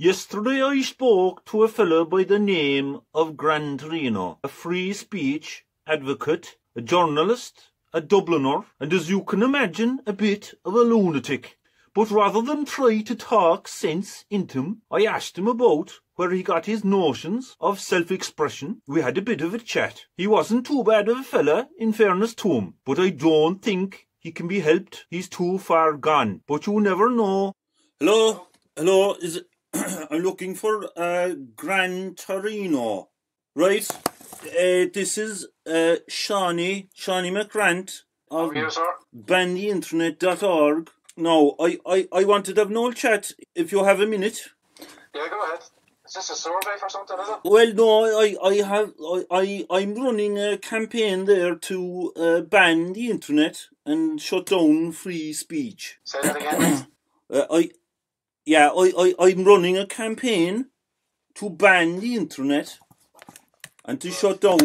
Yesterday I spoke to a fellow by the name of Grand Torino, a free speech advocate, a journalist, a Dubliner, and as you can imagine, a bit of a lunatic. But rather than try to talk sense into him, I asked him about where he got his notions of self-expression. We had a bit of a chat. He wasn't too bad of a fella, in fairness to him, but I don't think he can be helped. He's too far gone, but you never know. Hello, is it... I'm looking for Grand Torino, right? This is Seánie McRant of BanTheInternet.org. Now, I wanted to have an old chat, if you have a minute. Yeah, go ahead. Is this a survey for something, is it? Well, no, I'm running a campaign there to ban the internet and shut down free speech. Say that again. I'm running a campaign to ban the internet and to shut down.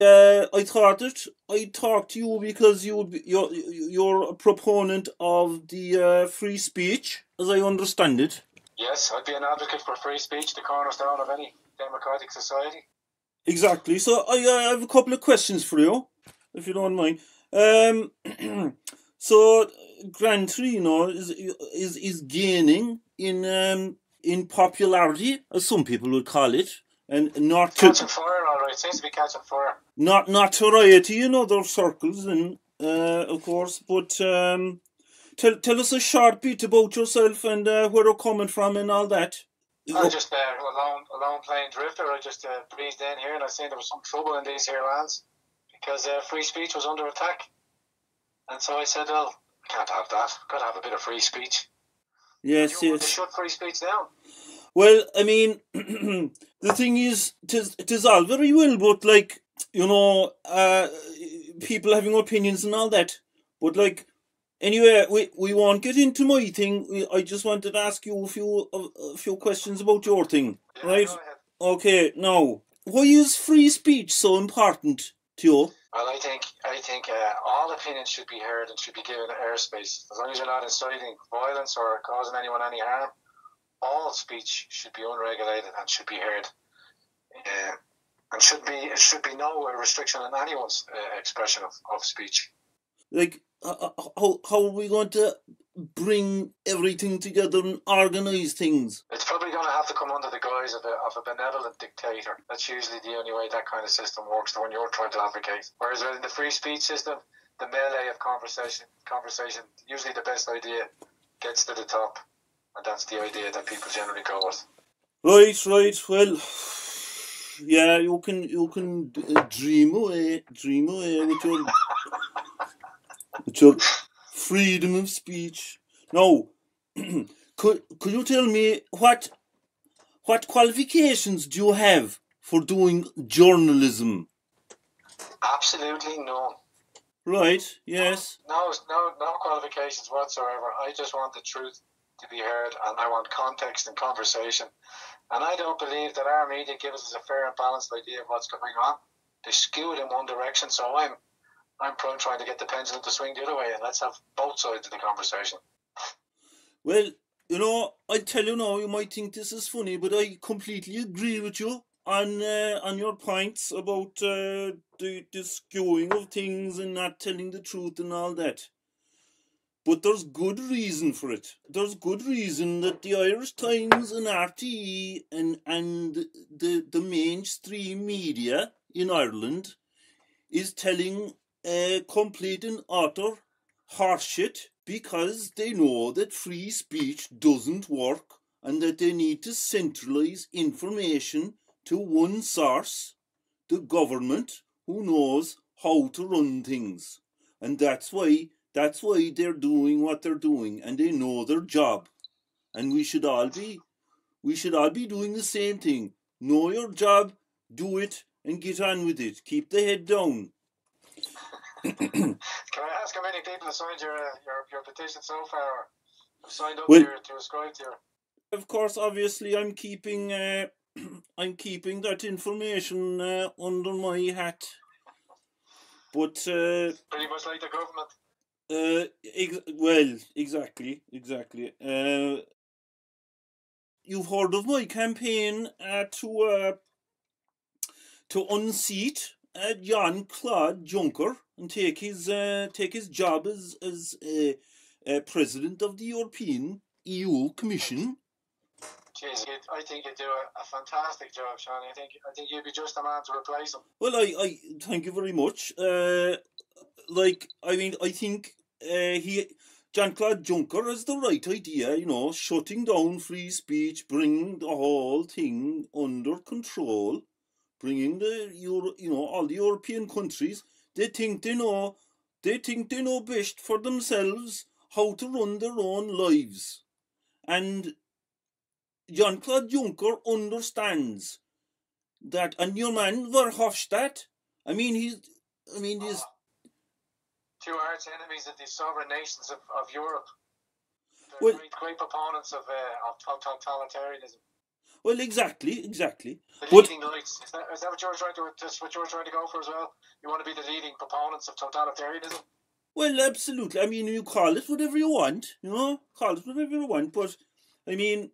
I thought I'd talk to you because you're a proponent of the free speech, as I understand it. Yes, I'd be an advocate for free speech, the cornerstone of any democratic society. Exactly. So I have a couple of questions for you, if you don't mind. So Grand Torino is gaining in popularity, as some people would call it, and not catching fire. All right, seems to be catching fire. Not notoriety in other circles, and of course. But tell us a short bit about yourself and where you're coming from and all that. I'm just a lone plain drifter. I just breezed in here and I seen there was some trouble in these here lands because free speech was under attack. And so I said, well, I can't have that. I've got to have a bit of free speech. Yes, yes. You want to shut free speech down? Well, I mean, the thing is, it is all very well, but, like, you know, people having opinions and all that. But, like, anyway, we won't get into my thing. I just wanted to ask you a few questions about your thing, yeah, right? Go ahead. Okay, now, why is free speech so important to you? Well, I think all opinions should be heard and should be given airspace. As long as you're not inciting violence or causing anyone any harm, all speech should be unregulated and should be heard. And should be no restriction on anyone's expression of speech. Like, how are we going to bring everything together and organise things? It's probably going to have to come under the guise of a benevolent dictator. That's usually the only way that kind of system works, the one you're trying to advocate. Whereas in the free speech system, the melee of conversation, usually the best idea gets to the top. And that's the idea that people generally go with. Right, well, yeah, you can dream away with your... your freedom of speech. Now, could you tell me what qualifications do you have for doing journalism? Absolutely none. Right. Yes. No qualifications whatsoever. I just want the truth to be heard, and I want context and conversation. And I don't believe that our media gives us a fair and balanced idea of what's going on. They skew it in one direction, so I'm trying to get the pendulum to swing the other way, and let's have both sides of the conversation. Well, you know, I tell you now, you might think this is funny, but I completely agree with you on your points about the skewing of things and not telling the truth and all that. But there's good reason for it. There's good reason that the Irish Times and RTE and the mainstream media in Ireland is telling complete and utter horseshit, because they know that free speech doesn't work and that they need to centralise information to one source, the government, who knows how to run things. And that's why they're doing what they're doing, and they know their job. And we should all be doing the same thing. Know your job, do it, and get on with it. Keep the head down. Can I ask how many people have signed your petition so far? Have signed up to ascribe to you? Of course, obviously, I'm keeping I'm keeping that information under my hat. But pretty much like the government. Exactly. you've heard of my campaign to unseat Jean-Claude Juncker and take his job as president of the European EU Commission. Jeez, I think you'd do a fantastic job, Seánie. I think you'd be just the man to replace him. Well, I thank you very much. I think Jean-Claude Juncker has the right idea, you know, shutting down free speech, bringing the whole thing under control, bringing all the European countries. They think they know best for themselves how to run their own lives, and Jean-Claude Juncker understands that. And your man Verhofstadt, he's two arch enemies of the sovereign nations of Europe. They're great proponents of totalitarianism. Well, exactly. The leading lights. Is that what you're trying to? That's what you're trying to go for as well. You want to be the leading proponents of totalitarianism. Well, absolutely. I mean, you call it whatever you want. You know, call it whatever you want. But I mean,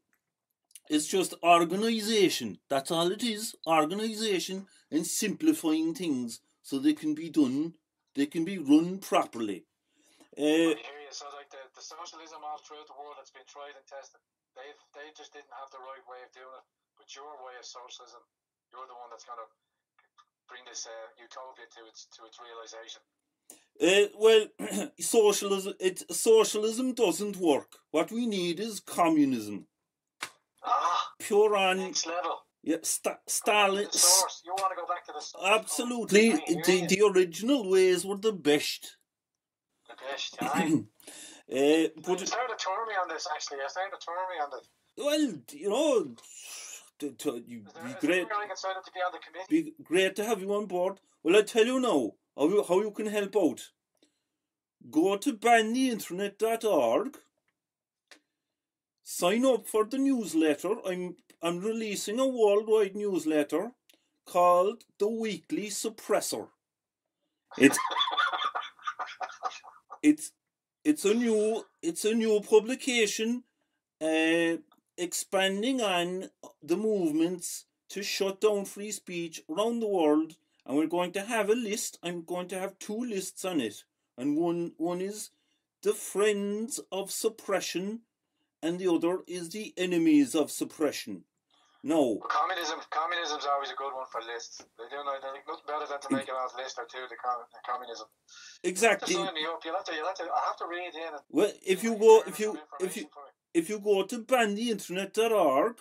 it's just organisation. That's all it is. Organisation and simplifying things so they can be done. They can be run properly. I hear you. So, like the socialism all throughout the world that's been tried and tested, they just didn't have the right way of doing it. But your way of socialism, you're the one that's going to bring this utopia to its realisation. Well, socialism doesn't work. What we need is communism. Pure on next level. Yeah, Stalin. You want to go back to the source. Absolutely, the original ways were the best. The best, yeah. But it's hard to turn me on this. Actually, it's hard to turn me on this. Well, you know, be great to have you on board. Well, I tell you now how you can help out. Go to BanTheInternet.org. Sign up for the newsletter. I'm releasing a worldwide newsletter called The Weekly Suppressor. It's a new publication expanding on the movements to shut down free speech around the world, and we're going to have a list. I'm going to have two lists on it, and one is the Friends of Suppression, and the other is the Enemies of Suppression. No. Communism's always a good one for lists. They think nothing better than to make a list or two to communism. Exactly. I'll have to read in. Well, if you go to BanTheInternet.org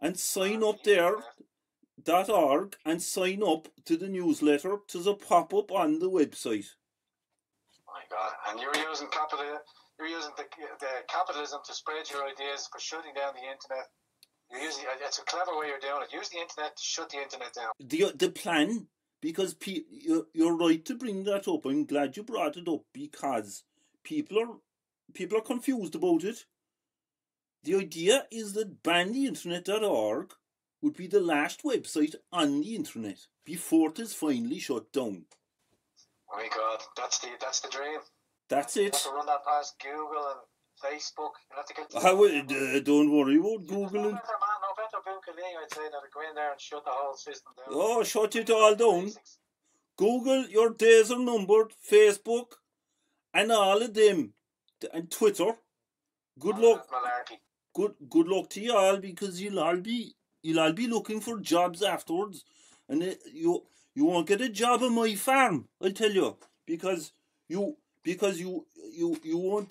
and sign up there, .org, and sign up to the newsletter, to the pop up on the website. My God! And you're using capital. You're using the capitalism to spread your ideas for shutting down the internet. It's a clever way you're doing it. Use the internet to shut the internet down. The plan, because you're right to bring that up. I'm glad you brought it up, because people are confused about it. The idea is that BanTheInternet.org would be the last website on the internet before it is finally shut down. Oh my God, that's the dream. That's it. You have to run that past Google and Facebook. You have to get. Don't worry about Google. No better Google, I'd say, that go in there and shut the whole system down. Oh, shut it all down. Google, your days are numbered. Facebook, and all of them, and Twitter. Good luck. Good luck to you all, because you'll all be looking for jobs afterwards, and you won't get a job on my farm. I tell you, because you won't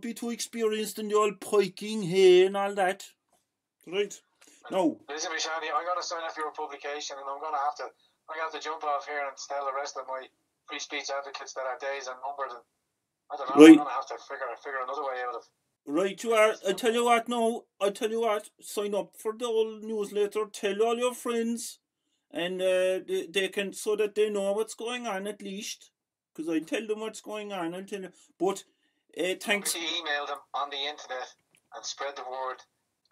be too experienced in the old piking hay and all that. Right? No. Listen, Seánie, I'm gonna sign up your publication, and I'm gonna have to jump off here and tell the rest of my free speech advocates that our days are numbered, and I don't know, right. I'm gonna have to figure another way out of. Right you are. I tell you what, sign up for the old newsletter, tell all your friends, and they can, so that they know what's going on at least. Because I tell them what's going on, I'll tell them. But thanks. Email them on the internet and spread the word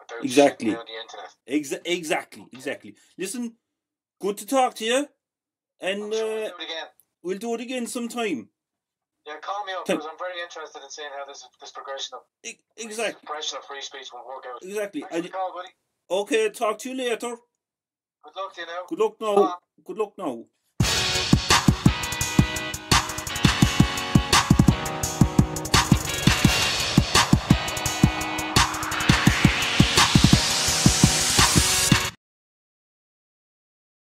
about shutting down the internet. Exactly. Listen, good to talk to you, and sure we'll do it again sometime. Yeah, call me up because I'm very interested in seeing how this progression of free speech will work out. Exactly. Thanks for the call, buddy. Okay, talk to you later. Good luck to you now. Good luck now.